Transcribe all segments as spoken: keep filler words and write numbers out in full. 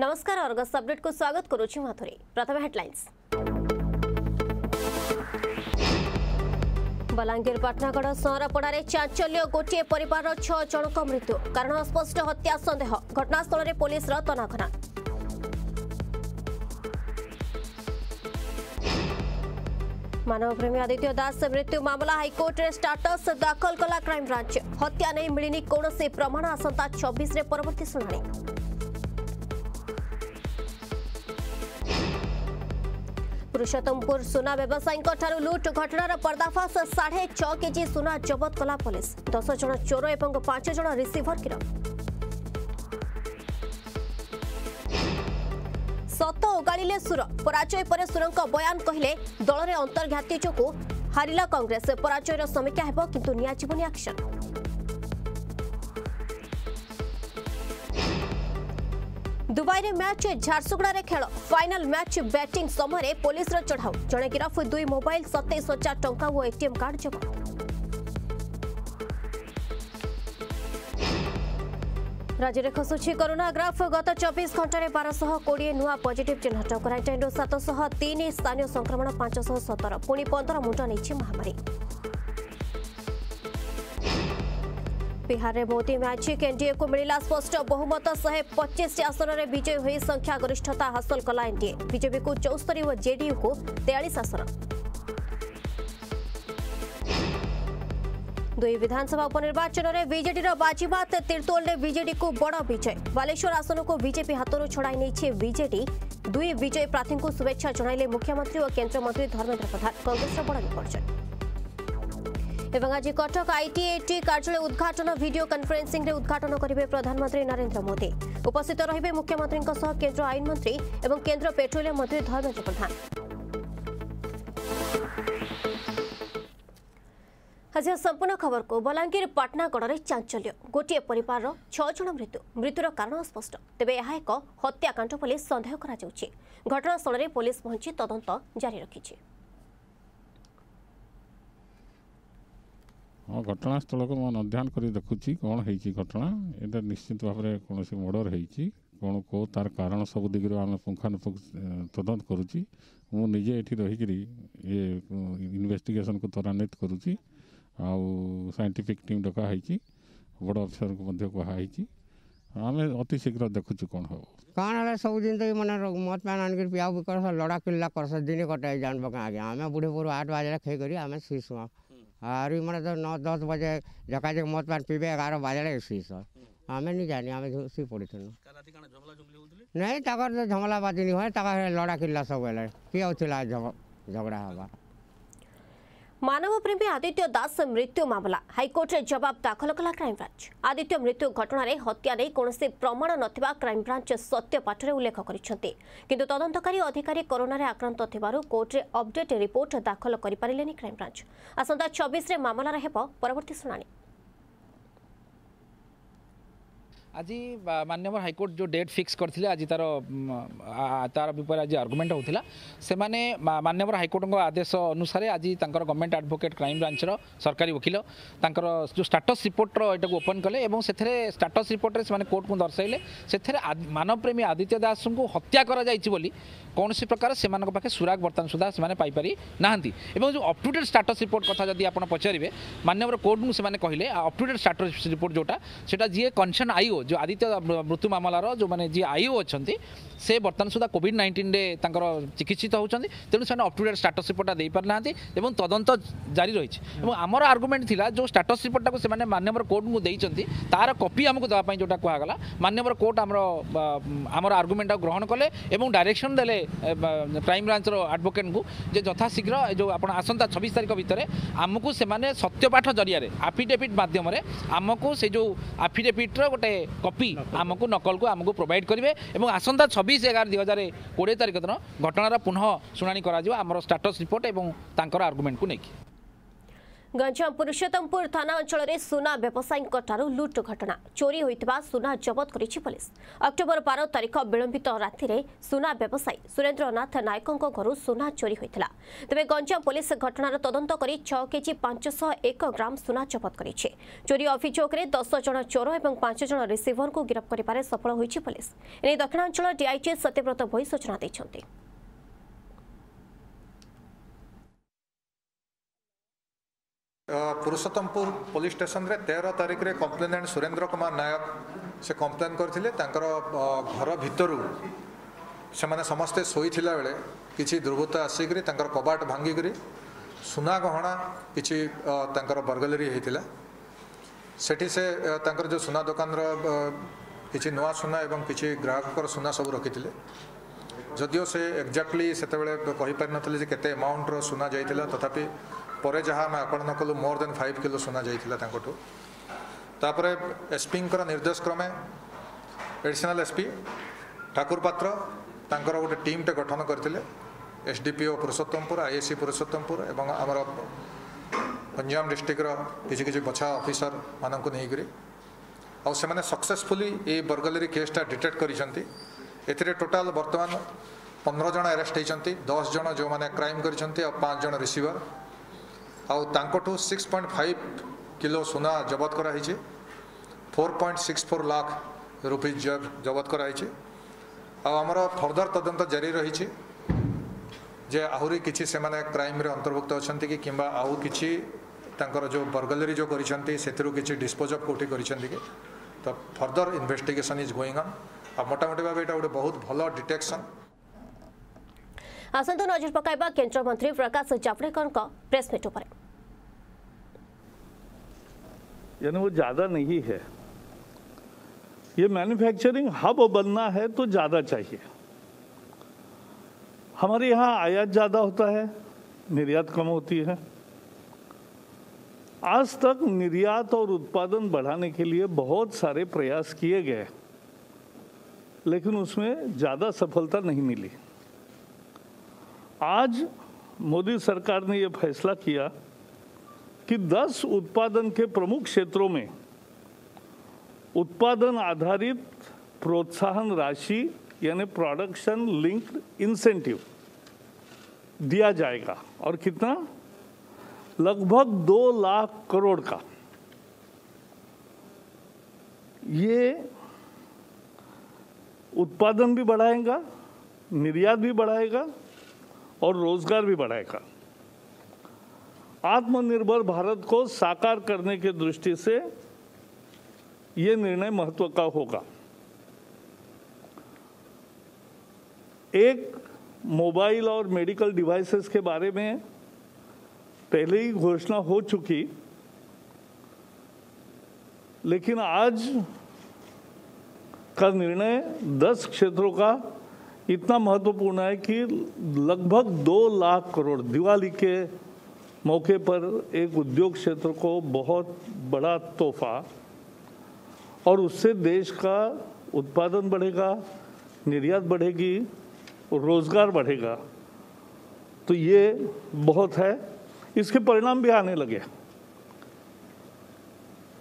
नमस्कार Argus update को स्वागत करुछि माथुरी। प्रथम हेडलाइंस। बलांगीर पाटनागढ़ सहरपड़े चांचल्य, गोटे परिवार छह जनक मृत्यु, कारण स्पष्ट हत्या सन्देह, घटनास्थल में पुलिस तनाघना। मानवप्रेमी आदित्य दास मृत्यु मामला हाईकोर्ट में स्टाटस दाखल कला क्राइमब्रांच, हत्या नहीं मिलनी कौन से प्रमाण, आसंता छब्बीस परवर्ती शुणी। पुरुषोत्तमपुर सुना व्यवसायी लुट घटनार पर्दाफाश, साढ़े छह केजी सुना जबत कला पुलिस, दस जन चोर और पांच जन रिसीवर गिरफ। सत उगाड़े सुर, पराजय पर सुरंक बयान कहले दल में अंतर्घाती जो हारिला कांग्रेस, पराजयर समीक्षा हो किंतु नियाजिबुनी एक्शन। दुबई में मैच झारसुगुड़ा खेल, फाइनल मैच बैटिंग समय पुलिस चढ़ाऊ, जड़े गिरफ, दुई मोबाइल, सतैश हजार टंका और एटीएम कार्ड जब्त। राज्य में खसुची कोरोना ग्राफ, गत चौबीस घंटे बारह कोड़े नुआ पॉजिटिव चिन्हट, क्वारेंटाइन सातशह तीन, स्थानीय संक्रमण पांचशह सतर, पुणी पंदर मुंड नहीं महामारी। बिहार में मोदी मैच, एनडीए को मिला स्पष्ट बहुमत, शहे पच्चीस आसन में विजयी हुई संख्यागरिष्ठता हासिल कला एनडीए, बीजेपी को चौस्तरी और जेडीयू को तेयालीस आसन। दुई विधानसभा उपनिर्वाचन में बीजेडीर बाजीमात, तिरतोल ने बीजेडी को बड़ विजय, बालेश्वर आसन को बीजेपी हाथों छड़ाई नहीं बीजेडी, दुई विजयी प्रार्थी को शुभेच्छा जणाइले मुख्यमंत्री और केन्द्र मंत्री धर्मेन्द्र प्रधान। कांग्रेस बड़ विपर्जय। एवं आज कटक आईटीएटी कार्यालय उद्घाटन, वीडियो कॉन्फ्रेंसिंग रे उद्घाटन करेंगे प्रधानमंत्री नरेन्द्र मोदी, उपस्थित रहिबे मुख्यमंत्री केन्द्र आईन मंत्री और केन्द्र पेट्रोलियम मंत्री धर्मेन्द्र प्रधान। आज संपूर्ण खबर को। बलांगीर पाटनागढ़ में चांचल्य, गोटे परिवार छह जन मृत्यु, मृत्युर कारण स्पष्ट, तेबे यह एक हत्याकांड बोली संदेह करा जाउछि। घटनास्थल में पुलिस पहुंची तदंत जारी रखिछि। हां, घटनास्थल को मन अध्ययन करी देखुछि कोन हेछि घटना, एटा निश्चित भाव में कोनोसी मर्डर हेछि, कोन को तार कारण सब दिगरो हम पुंखानुपुंख तदंत करूछि। मु निजे एठी रहिकरी ये इन्वेस्टिगेशन को त्वरान्वित करूछि। आउ साइंटिफिक टीम डका है, बड़ अफिसर को कहुच्छी, आम अति शीघ्र देखुचु कौन हम कौन है। सब दिन तो मैंने मत पैन आनिक पिया कर लड़ा किल्ला कर दिन कटे जान पका। आगे आम बुढ़े बुढ़ आठ बजे खाई कर आम सुईस, और मैंने तो नौ दस बजे जका जक मत पैन पीबे एगार बजे सुईस। आम नहीं जानी, आम सी पड़ी नहीं तक झमला बाजी नहीं हुए, लड़ा किल्ला सब है किए झगड़ा हवा। मानवप्रेमी आदित्य दास मृत्यु मामला हाईकोर्ट में जवाब दाखल कला क्राइमब्रांच। आदित्य मृत्यु घटना रे हत्या नहीं कौन से प्रमाण नथिबा क्राइमब्रांच सत्य पाठरे उल्लेख करिसेंती, किंतु तदंतकारी अधिकारी कोरोना रे आक्रांत थिबारु कोर्ट रे अपडेट रिपोर्ट दाखल करि पारिलेनी क्राइमब्रांच। आसंता छब्बीस रे मामला रे हेबो परवर्ती सुनानी। आज माननीय हाईकोर्ट जो डेट फिक्स करथिले, आज तार तार विपर आज आर्गुमेंट होता से माननीय हाईकोर्ट को आदेश अनुसार आज तांकर गवर्नमेंट एडवोकेट क्राइम ब्रांच रो सरकारी वकील तांकर जो स्टाटस रिपोर्ट रो एटा को ओपन कले, स्टाटस रिपोर्ट रे से कोर्ट को दर्शाइले से मानवप्रेमी आदित्य दास को हत्या करा जायछि बोली कौन सी प्रकार से पाखे सुराग बर्तमान सुधा से पाइपारी नहांती। जो up to date status report कथा जदि आप पचारे माननीय कोर्ट को से कहले up to date status report जोटा से जी कंसर्न आईओ जो आदित्य मृत्यु मामलार जो मैंने जी आईओ अच्छा से बर्तमान सुधा कोविड नाइंटीन चिकित्सित होती, तेणु से अप टू डेट स्टाटस रिपोर्टा दे पार ना तदंत जारी रही। आमर आर्गुमेंट था जो स्टाटस रिपोर्टा को से माननीय कोर्ट को देती तार कॉपी आमको देवाई जोटा कहगला, माननीय कोर्ट आम आमर आर्गुमेंट ग्रहण कले और डायरेक्शन देले क्राइम ब्रांच रो एडवोकेट को जे यथाशीघ्र जो आप आसंता छब्बीस तारिख भितर आमको से सत्यपाठ जरिया आफिडेविट मध्यम आमको से जो आफिडेविट्र गोटे कॉपी आमको नकल को आमको प्रोवाइड करेंगे और आसंता छब्बीस एगार दुई हजार कोड़े तारिख दिन घटनार पुनः शुणाणी कर स्टाटस रिपोर्ट और आर्गुमेंट को लेकिन। गंजाम पुरुषोत्तमपुर थाना अंचल में सुना व्यवसायी लुट घटना चोरी होता सुना जबत करिछि पुलिस। अक्टोबर बारह तारीख विलंबित राति में सुना व्यवसायी सुरेंद्रनाथ नायक घर सुना चोरी होता। तेज गंजाम पुलिस घटनार तदंत कर छह केजी पांच सौ एक ग्राम सुना जबत करिछि। चोरी अभियोग में दस जन चोर और पांच जन रिसीवर को गिरफ्त कर सफल होती पुलिस। एने दक्षिणांचल डीआईजी सत्यव्रत भोई सूचना देते। पुरुषोत्तमपुर पुलिस स्टेशन रे तेरह तारीख रे कंप्लेनेंट सुरेंद्र कुमार नायक से कंप्लेन करथिले। तांकर घर भितरु से समस्ते शोईथिला बेले किछि दुर्बृत्त आसिकरी तांकर कबाट भांगिकरी सुना गहना किछि तांकर बर्गलरी हेतिला। सेठी से तांकर जो सुना दुकान रो किछि नवा सुना एवं किछि ग्राहक सुना सब रखिथिले। जदियो से एक्जाक्टली सेतेबेले कहि पारि नथिले जे केते अमाउंट रो सुना जाइतिला, तथापि पर जहाँ आम आकलन कलु मोर देन फाइव किलो सुना जाता तापर एसपी निर्देश क्रमे एडिशनल एसपी ठाकुर पात्र तांकर गोटे टीमटे गठन करते। एसडीपीओ पुरुषोत्तमपुर आईएसी पुरुषोत्तमपुर एवं आमर गंजाम डिस्ट्रिक्टर किसी किसी बछा ऑफिसर मानक नहीं आने सक्सेसफुली ये बर्गलरी केसटा डिटेक्ट कर। टोटाल बर्तमान पंद्रह जन अरेस्ट होती, दस जन जो मैंने क्राइम कर पाँच जन रिसीवर आउ तांकोटू सिक्स पॉइंट फाइव किलो सुना जबत कराई। Four point six four lakh rupees जबत कराई। आमर फर्दर तदंत जारी रही जे आहरी किसी से क्राइम रे अंतर्भुक्त अच्छा कि किंबा आउ किसी जो बर्गलरी जो कर डिस्पोज अफ कौटी कर further investigation is going on. आ मोटामोटी भाव ये गोटे बहुत भल डिटेक्शन। आसंतु नजर पकाइबा केंद्र मंत्री प्रकाश जावड़ेकर का प्रेस मीट पर। यानी वो ज्यादा नहीं है, ये मैन्युफैक्चरिंग हब बनना है तो ज्यादा चाहिए। हमारे यहाँ आयात ज्यादा होता है, निर्यात कम होती है। आज तक निर्यात और उत्पादन बढ़ाने के लिए बहुत सारे प्रयास किए गए, लेकिन उसमें ज्यादा सफलता नहीं मिली। आज मोदी सरकार ने यह फैसला किया कि दस उत्पादन के प्रमुख क्षेत्रों में उत्पादन आधारित प्रोत्साहन राशि यानी प्रोडक्शन लिंक्ड इंसेंटिव दिया जाएगा। और कितना? लगभग दो लाख करोड़ का। ये उत्पादन भी बढ़ाएगा, निर्यात भी बढ़ाएगा और रोजगार भी बढ़ाएगा। आत्मनिर्भर भारत को साकार करने के दृष्टि से यह निर्णय महत्व का होगा। एक मोबाइल और मेडिकल डिवाइसेस के बारे में पहले ही घोषणा हो चुकी, लेकिन आज का निर्णय दस क्षेत्रों का इतना महत्वपूर्ण है कि लगभग दो लाख करोड़। दिवाली के मौके पर एक उद्योग क्षेत्र को बहुत बड़ा तोहफा, और उससे देश का उत्पादन बढ़ेगा, निर्यात बढ़ेगी, रोजगार बढ़ेगा। तो ये बहुत है, इसके परिणाम भी आने लगे।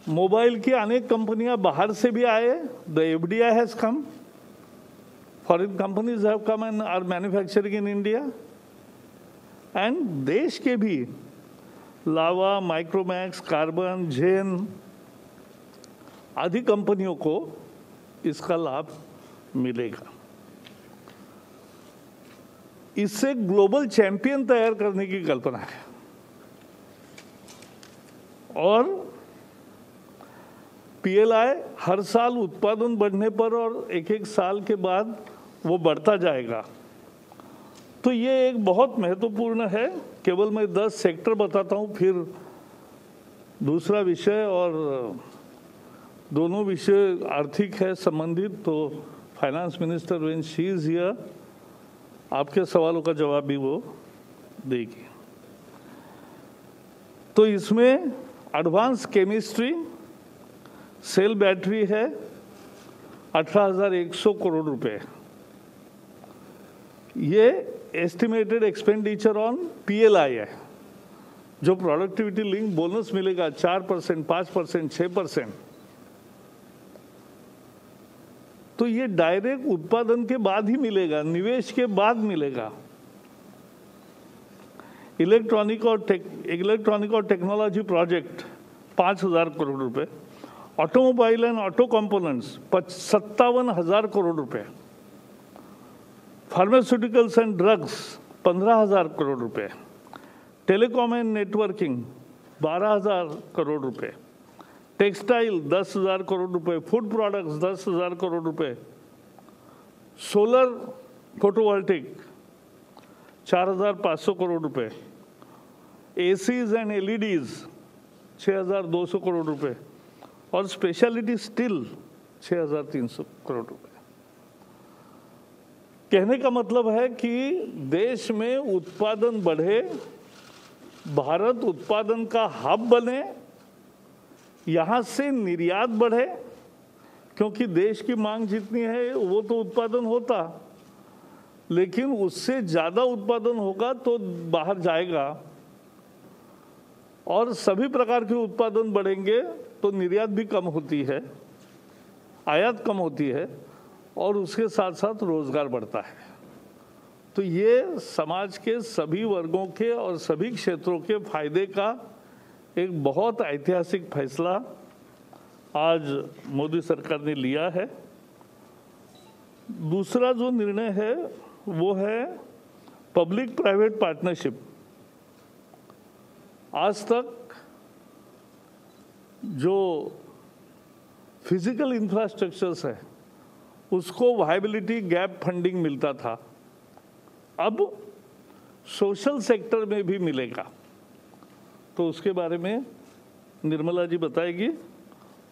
मोबाइल की अनेक कंपनियां बाहर से भी आए। The FDI has come, foreign companies have come and are manufacturing in India, and देश के भी लावा, माइक्रोमैक्स, कार्बन, जेन आदि कंपनियों को इसका लाभ मिलेगा। इससे ग्लोबल चैंपियन तैयार करने की कल्पना है, और पीएलआई हर साल उत्पादन बढ़ने पर और एक एक साल के बाद वो बढ़ता जाएगा। तो ये एक बहुत महत्वपूर्ण है। केवल मैं दस सेक्टर बताता हूँ, फिर दूसरा विषय, और दोनों विषय आर्थिक है संबंधित, तो finance minister when she is here आपके सवालों का जवाब भी वो देगी। तो इसमें एडवांस केमिस्ट्री सेल बैटरी है, अठारह हजार एक सौ करोड़ रुपए। ये एस्टिमेटेड एक्सपेंडिचर ऑन पीएलआई है, जो प्रोडक्टिविटी लिंक बोनस मिलेगा चार परसेंट पांच परसेंट छह परसेंट तो ये डायरेक्ट उत्पादन के बाद ही मिलेगा, निवेश के बाद मिलेगा। इलेक्ट्रॉनिक और टेक, इलेक्ट्रॉनिक और टेक्नोलॉजी प्रोजेक्ट पांच हजार करोड़ रुपए, ऑटोमोबाइल एंड ऑटो कंपोनेंट्स सत्तावन हजार करोड़ रुपए, फार्मास्यूटिकल्स एंड ड्रग्स पंद्रह हजार करोड़ रुपए, टेलीकॉम एंड नेटवर्किंग बारह हजार करोड़ रुपए, टेक्सटाइल दस हजार करोड़ रुपए, फूड प्रोडक्ट्स दस हजार करोड़ रुपए, सोलर फोटोवोल्टिक चार हजार पाँच सौ करोड़ रुपए, एसीज एंड एलईडीज छः हजार दो सौ करोड़ रुपए और स्पेशलिटी स्टील छः हजार तीन सौ करोड़ रुपए। कहने का मतलब है कि देश में उत्पादन बढ़े, भारत उत्पादन का हब बने, यहाँ से निर्यात बढ़े, क्योंकि देश की मांग जितनी है वो तो उत्पादन होता, लेकिन उससे ज़्यादा उत्पादन होगा तो बाहर जाएगा और सभी प्रकार के उत्पादन बढ़ेंगे तो निर्यात भी कम होती है, आयात कम होती है और उसके साथ साथ रोजगार बढ़ता है। तो ये समाज के सभी वर्गों के और सभी क्षेत्रों के फायदे का एक बहुत ऐतिहासिक फैसला आज मोदी सरकार ने लिया है। दूसरा जो निर्णय है वो है पब्लिक प्राइवेट पार्टनरशिप। आज तक जो फिजिकल इंफ्रास्ट्रक्चर्स है उसको वायबिलिटी गैप फंडिंग मिलता था, अब सोशल सेक्टर में भी मिलेगा। तो उसके बारे में निर्मला जी बताएगी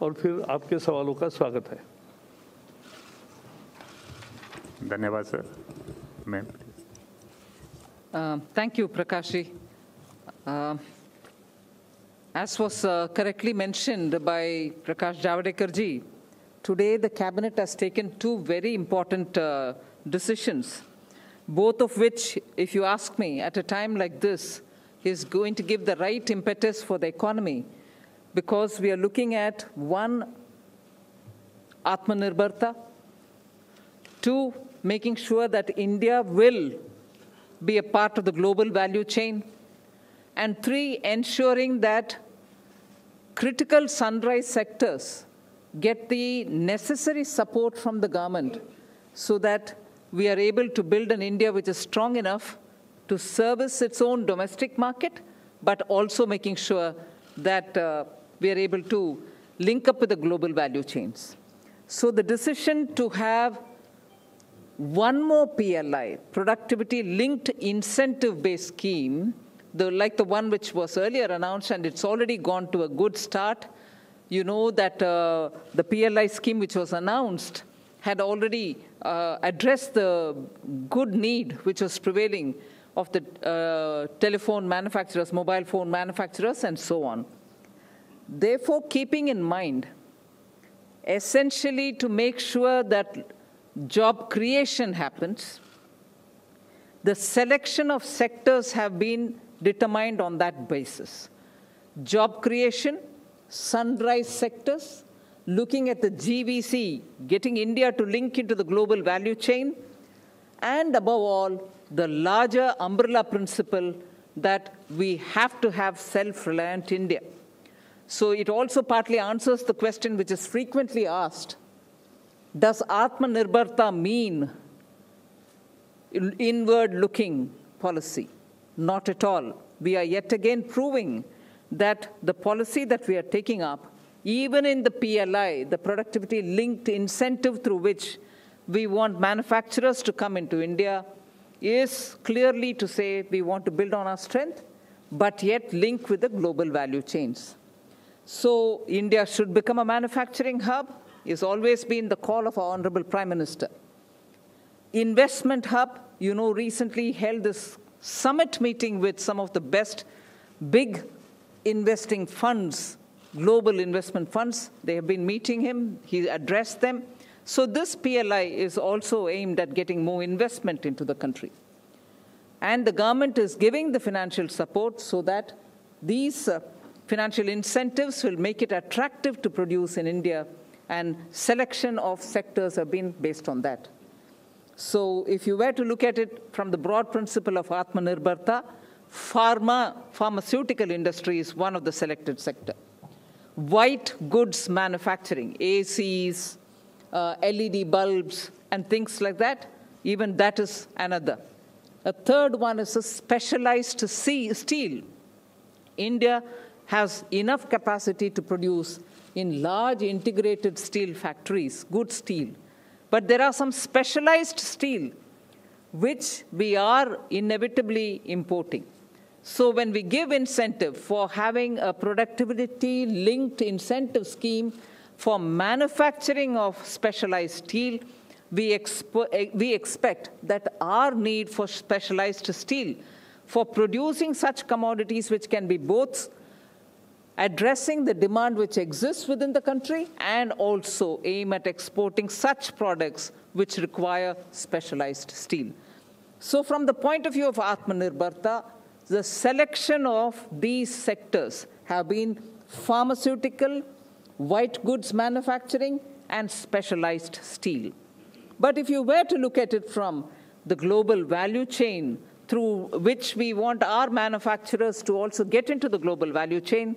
और फिर आपके सवालों का स्वागत है। धन्यवाद sir. Ma'am thank you Prakash ji. Uh, as was uh, correctly mentioned by Prakash Javadekar ji, today the cabinet has taken two very important uh, decisions, both of which, if you ask me, at a time like this is going to give the right impetus for the economy, because we are looking at one, Atmanirbharta, two, making sure that India will be a part of the global value chain, and three, ensuring that critical sunrise sectors get the necessary support from the government so that we are able to build an India which is strong enough to service its own domestic market, but also making sure that uh, we are able to link up with the global value chains. So the decision to have one more P L I, productivity-linked incentive-based scheme, the, like the one which was earlier announced, and it's already gone to a good start. You know that uh, the P L I scheme which was announced had already uh, addressed the good need which was prevailing of the uh, telephone manufacturers, mobile phone manufacturers, and so on. Therefore, keeping in mind, essentially to make sure that job creation happens, the selection of sectors have been determined on that basis. Job creation, sunrise sectors, looking at the G V C, getting India to link into the global value chain, and above all, the larger umbrella principle that we have to have self-reliant India. So it also partly answers the question which is frequently asked, does Atmanirbharta mean inward-looking policy? Not at all. We are yet again proving that the policy that we are taking up, even in the P L I, the productivity-linked incentive through which we want manufacturers to come into India, is clearly to say we want to build on our strength, but yet link with the global value chains. So India should become a manufacturing hub, has always been the call of our Honorable Prime Minister. Investment hub, you know, recently held this summit meeting with some of the best big investing funds, global investment funds. They have been meeting him, he addressed them. So this P L I is also aimed at getting more investment into the country. And the government is giving the financial support so that these uh, financial incentives will make it attractive to produce in India, and selection of sectors have been based on that. So if you were to look at it from the broad principle of Atmanirbharta, pharma, pharmaceutical industry is one of the selected sector. White goods manufacturing, A Cs, uh, L E D bulbs, and things like that, even that is another. A third one is a specialized steel. India has enough capacity to produce in large integrated steel factories, good steel. But there are some specialized steel which we are inevitably importing. So when we give incentive for having a productivity-linked incentive scheme for manufacturing of specialized steel, we, exp we expect that our need for specialized steel for producing such commodities which can be both addressing the demand which exists within the country and also aim at exporting such products which require specialized steel. So from the point of view of Atmanirbharta, the selection of these sectors have been pharmaceutical, white goods manufacturing, and specialized steel. But if you were to look at it from the global value chain through which we want our manufacturers to also get into the global value chain,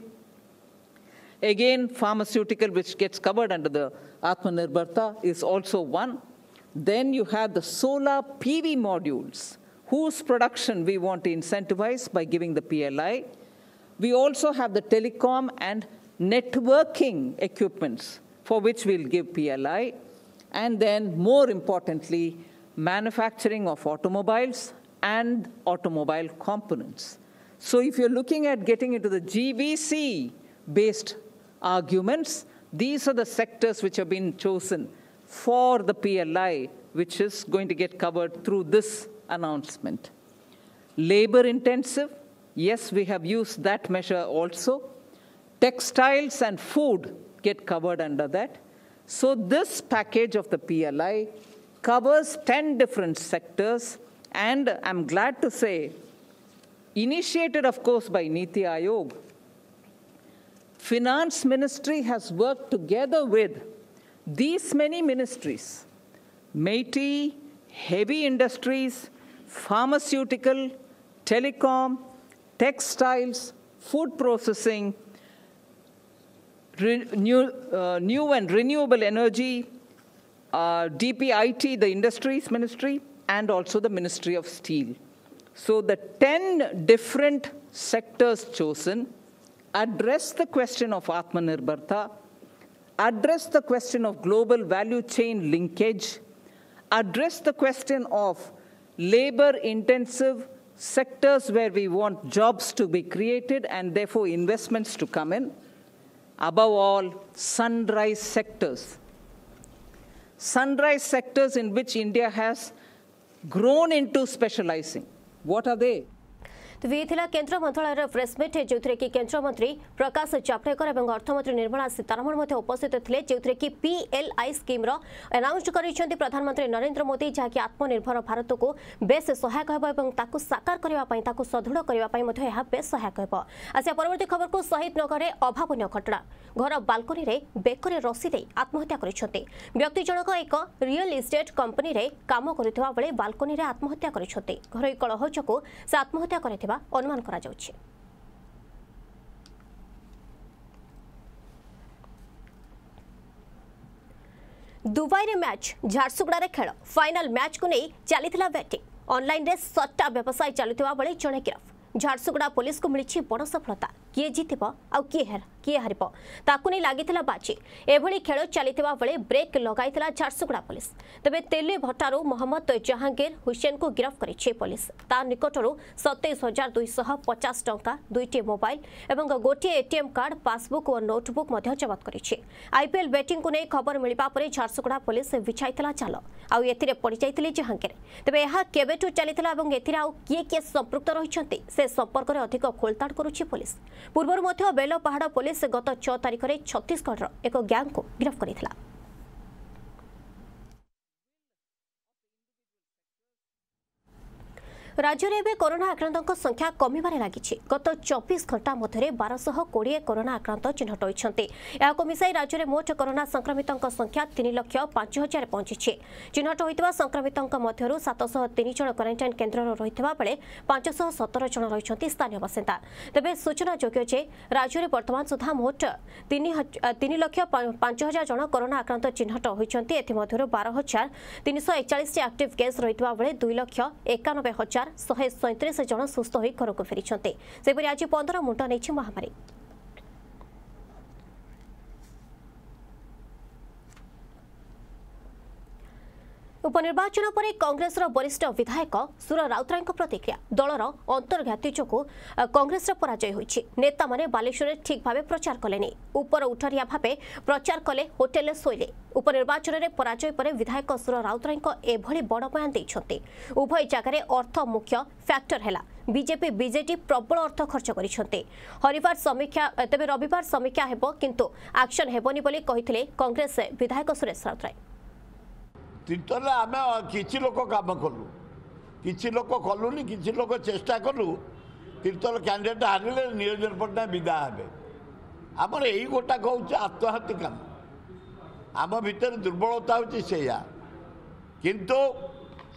again, pharmaceutical, which gets covered under the Atmanirbharta, is also one. Then you have the solar P V modules, whose production we want to incentivize by giving the P L I. We also have the telecom and networking equipments, for which we'll give P L I. And then, more importantly, manufacturing of automobiles and automobile components. So if you're looking at getting into the G V C-based arguments, these are the sectors which have been chosen for the P L I, which is going to get covered through this announcement. Labor intensive, yes, we have used that measure also. Textiles and food get covered under that. So this package of the P L I covers ten different sectors, and I'm glad to say, initiated of course by Niti Aayog, Finance Ministry has worked together with these many ministries, M E I T I, heavy industries, pharmaceutical, telecom, textiles, food processing, Renew, uh, new and renewable energy, uh, D P I T, the Industries Ministry, and also the Ministry of Steel. So the ten different sectors chosen address the question of Atmanirbharta, address the question of global value chain linkage, address the question of labor-intensive sectors where we want jobs to be created and therefore investments to come in. Above all, sunrise sectors. Sunrise sectors in which India has grown into specializing. What are they? तो ये थिला केंद्र मंत्रालय press मिट जो केन्द्र मंत्री प्रकाश जावड़ेकर और अर्थमंत्री निर्मला सीतारमण उपस्थित थे जो पीएलआई स्कीम अनाउंस कर प्रधानमंत्री नरेंद्र मोदी जहाँकि आत्मनिर्भर भारत को बेस सहायक होकर साकार सदृढ़ करने बेस सहायक हो। परवर्त खबर को शहीद नगर में अभावन घटना घर बालकोनी बेक रसी दे आत्महत्या करती जनक एक रियल इस्टेट कंपनी में काम करुवा बेले बालकोनी आत्महत्या करती घर कलह जो से आत्महत्या कर अनुमान करा जाउछे। दुबई रे मैच झारसुगुड़ा रे खेल फाइनल मैच को नहीं चली बैटिंग ऑनलाइन रे सट्टा व्यवसाय चलुवा बेले जड़े गिरफ झारसुगुड़ा पुलिस को मिली बड़ सफलता किए जीत आउ किए किए हार ताकुनी लगी बाजी एभली खेल चलता बेले ब्रेक लगाई झारसुगुड़ा पुलिस तेज तेली भट्टारू मोहम्मद जहांगीर हुसैन को गिरफ करी पुलिस ता निकटर सतैश हजार दुईश पचास टंका दुईट मोबाइल और गोटे एटीएम कार्ड पासबुक और नोटबुक जबत कर आईपीएल बेटिंग को नहीं खबर मिलवा पर झारसुगुड़ा पुलिस विछाई चाल आउ पड़ जाते जहांगीर तेज यह केबेठू चलता और ए किए किए संपृक्त रही से संपर्क में अधिक खोलताड़ करुच्ची पुलिस पूर्वर मध्य बेलो पहाड़ पुलिस गत छह तारीख में छत्तीसगढ़ एक गैंग को गिरफ्त करिथिला। राज्य में एवं कोरोना आक्रांत संख्या कमिबार लगी गत चौबीस घंटा मध्य बारह कोड़े कोरोना आक्रांत चिन्हट होती मिसाई राज्य में मोट कोरोना संक्रमितों संख्या तीन लक्ष पांच हजार पहुंची चिन्हट होता संक्रमितों मध्य सातश तीन जन क्वारेटाइन केन्द्र रही बेले पांचश सतर जन रही स्थानीय बासिंदा। तेज सूचनाजोग्य जे राज्य में बर्तमान सुधा मोट तीन लक्ष पांच हजार जन कोरोना आक्रांत चिन्हट होती बारह हजार तीन सौ एकचाश आक्टिव केस रही दुई लक्ष एकानबे हजार शहे सैंतीस जन सुस्थ हो घर को फेरी आज पंदर मुंड नहीं महामारी। उपनिर्वाचन पर कांग्रेस वरिष्ठ विधायक सुर राउतराय प्रतिक्रिया दलर अंतर्घाती जो कांग्रेस पराजय होती नेता माने बालेश्वर ठीक भाव प्रचार कले उपर उठरिया भाव प्रचार कले होटेल शोले। उपनिर्वाचन में पराजय पर विधायक सुर राउतराय एभली बड़ बयान देते उभय जगार अर्थ मुख्य फैक्टर है बीजेपी बीजेडी प्रबल अर्थ खर्च करते हरिवार समीक्षा तेज रविवार समीक्षा हो किंतु एक्शन हेबनी बोली कहिथिले कांग्रेस विधायक सुरेश राउतराय। तीर्थल आम किसी लोक कम कलु किसी लोक कलुनि किसी लोक चेष्टा कलु तीर्थल कैंडिडेट हारे निरंजन पट्टनायक विदा हे आमर यही गोटा कौन आत्महत्या कम आम भर दुर्बलता होया किंतु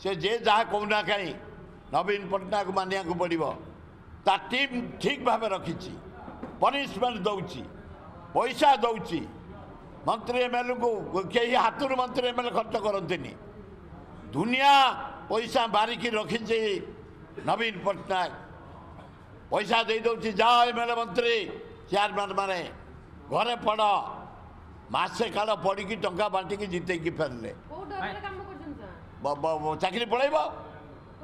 से जे जहाँ कहना कहीं नवीन पट्टनायक मानिया पड़ो ता टीम ठीक भाव रखी पनिशमेंट दौर पैसा दौर मंत्री एम एल को कई हाथ मंत्री एम एल खर्च करते दुनिया पैसा बारिक रखी नवीन पट्टनायक पैसा दे दौर जाओ एम एल मंत्री चेयरमैन मैंने घरे पड़ मसे काल पड़ी टा बांटिक जितेक फेरले चाकरी पल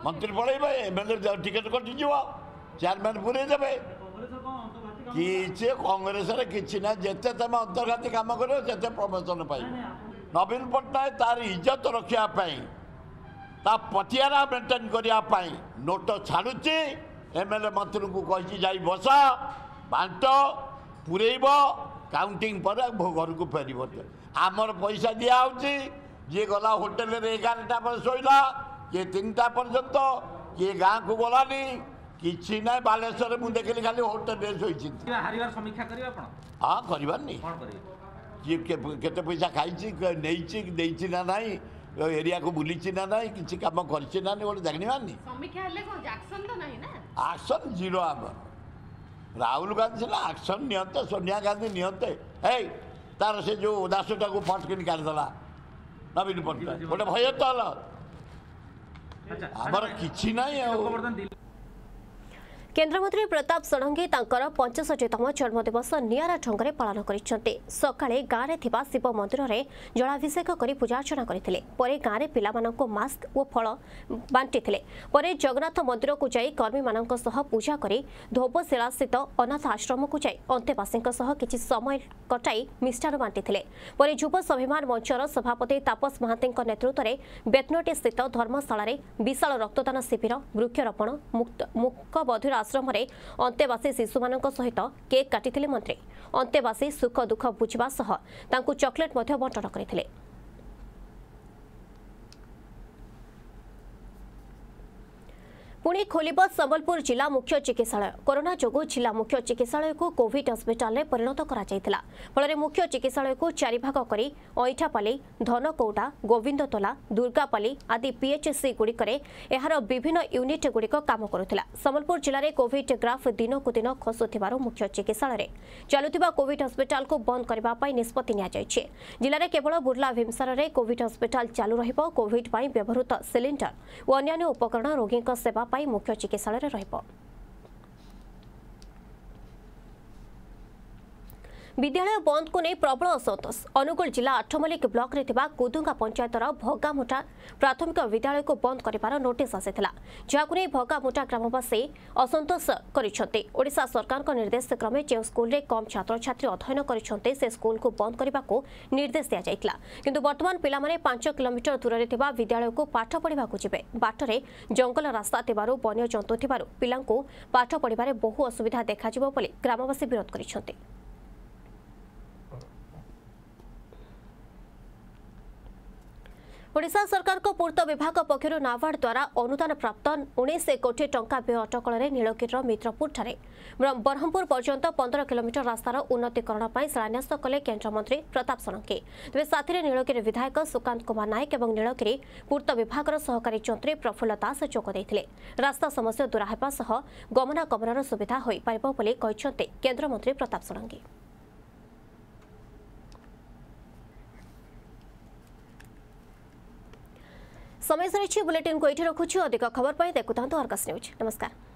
मंत्री पल एम एल टिकेट कटिज चेयरमैन पूरे देवे किसी कांग्रेस किसी ना जिते तुम अंतर्घाती कम कर प्रमोशन पाइब नवीन पट्टनायक तार इज्जत रखापी ता पटियारा मेन्टेन करने नोट छाड़ुची एम एल मंत्री को कही जा बस बांट पूरेब काउंटिंग पर घर को फेर आमर पैसा दिहे जी गला होटेल एगारटा पर शोला किए तीन टा पर्यंत किए गाँव को गलानी किसी ना बालेश्वर मुझे देखिली खाली होटेल समीक्षा हाँ करते पैसा खाई नहीं ना ना एरिया को बुली ना ना किसी कम करना गोटे जानी एक्शन जीरो आम राहुल गांधी ना एक्शन नियंते सोनिया गांधी नियंते है तार से जो दासटा को फटकिन काढ़ीदेला नवीन पट्टनायक गोटे भय तो आमर कि ना। केन्द्रमंत्री प्रताप षडंगी पचषठीतम जन्मदिवस निरा ढंगे पालन करते सकाले गाँव में शिव मंदिर में जलाभिषेक कर पूजार्चना करते गाँव पिलामानंको मास्क और फल बांटी जगन्नाथ मंदिर को जाई कर्मी मानंको सह पूजा कर धोबशिला स्थित अनाथ आश्रम को जाई अंतेवासी किसी समय कटाई मिष्ठान बांटी युव स्वाभिमान मंचर सभापति तापस महांती नेतृत्व में बेतनोटी स्थित धर्मशाला विशाल रक्तदान शिविर वृक्षरोपण मूकबधिर आश्रम में अंतेवासी शिशु मान सहित केक काटिथिले मंत्री अंतेवासी सुख दुख बुझा सह तांकु चॉकलेट मध्य बंटन करथिले। पुणी खोलिब संबलपुर जिला मुख्य चिकित्सालय कोरोना जोगु जिला मुख्य चिकित्सालय को कोविड हस्पिटाल में परिणत करा जायतिला फल मुख्य चिकित्सालय को चारि भाग करी अईठापाली धनकौटा गोविंदतोला दुर्गापाली आदि पीएचसी गुड़िक एहार विभिन्न यूनिट गुड़िक काम करुथिला। संबलपुर जिले में कोविड ग्राफ दिन कु दिन खसुथिबारु मुख्य चिकित्सालय में चलुथिबा कोविड हस्पिटाल को बंद करबा पई निष्पत्ति निया जायछि। जिले में केवल बुर्ला भीमसार रे कोविड हस्पिटाल चालू रहिबो कोविड पई व्यवहृत सिलिंडर और अन्य उपकरण रोगी सेवा मुख्य चिकित्सालय रहिबो। विद्यालय बंद को नहीं प्रबल असंतोष अनुगुल जिला आठमल्लिक ब्लॉक रे थिबा कुदुंगा पंचायतर भगामुठा प्राथमिक विद्यालय को बंद कर नोटिस आसीथिला जहाकु नै भगामुठा ग्रामवासी असंतोष करिसते। ओडिशा सरकार को निर्देश क्रमे जे स्कूल रे कम छात्र छात्री अध्ययन करिसते से स्कूल को बंद करबा को निर्देश दिया जायतिला किंतु वर्तमान पिला माने पांच किलोमीटर दूर रे थिबा विद्यालय को पाठ पढ़िबा को जिबे बाटरे जंगल रास्ता थिबारु वन्य जंतु थिबारु पिलांको पाठ पढ़िबारे बहु असुविधा देखा जिबो बोली ग्रामवासी विरोध करिसते। ओडिशा सरकार को पूर्त विभाग पक्षर नाबार्ड द्वारा अनुदान प्राप्त उन्नीस कोटी टंका व्यय अटकल नीलगिर मित्रपुर ब्रह्मपुर पर्यंत पंद्रह किलोमीटर रास्तार उन्नतीकरण पर शिलान्यास कले केन्द्रमंत्री प्रताप षडंगी। तेज साथी नीलगिरी विधायक सुकांत कुमार नायक और नीलगिरी पूर्त विभाग सहकारी मंत्री प्रफुल्ल दास जोगदे रास्ता समस्या दूर होगा गमनागमन सुविधा हो पार केन्द्रमंत्री प्रताप षडंगी। समय सर बुलेटिन को ये रखुच्छी। अधिक खबर पर देखुता आर्गस न्यूज। नमस्कार।